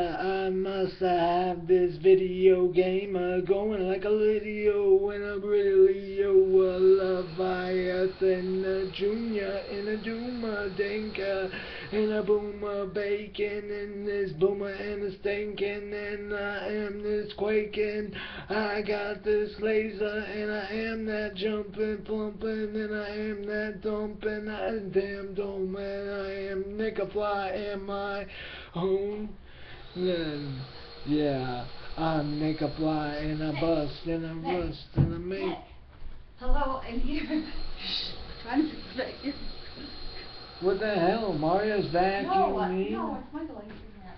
I must have this video game going like a Lidio when I'm really a Leviathan, a junior in a doomer dinker, in a boomer bacon, in this boomer and a stinking, and I am this quaking. I got this laser and I am that jumping, plumping, and I am that dumping. I damn dumb and I am Nicholas and my own. Then, yeah, I make a fly and I bust and I rust and I make. Hello, I'm here. Trying to fix you. What the hell? Mario's vacuuming? No, it's Michael.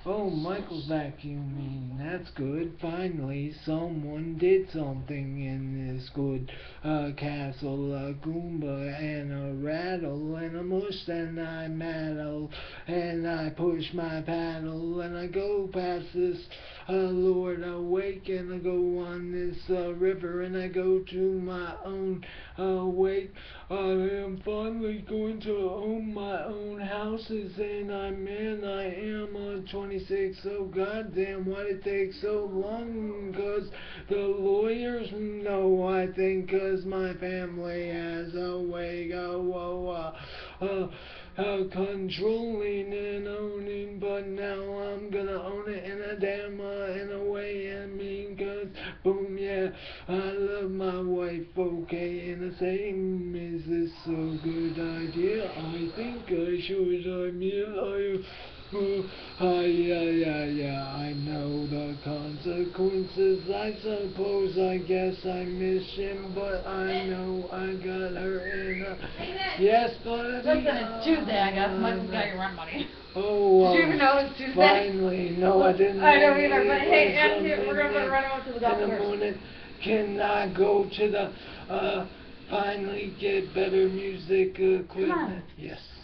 Oh, Michael's vacuuming. That's good. Finally, someone did something in this good castle. A Goomba and a rattle and a mush and I meddle and I push my paddle and I go past this Lord awake and I go on this river and I go to my own wake. I am finally going to own my own houses and I'm in. I am a 26, oh goddamn, why'd it take so long? Cause the lawyers know, I think, cause my family has a way controlling and owning, but now I'm gonna own it in a damn in a way I mean, cause boom, yeah, I love my wife, okay, and the same. Is this a good idea? I think I should. I mean, yeah, I know the consequences, I suppose. I guess I miss him, but I know I got her in a... Yes, but... So it's a Tuesday, I guess. Michael's got your rent money. Oh, did you even know it was Tuesday? Finally, no, I didn't. I don't either, but hey, and we're going to run over to the doctor. In the morning, can I go to the... finally get better music equipment? Yes.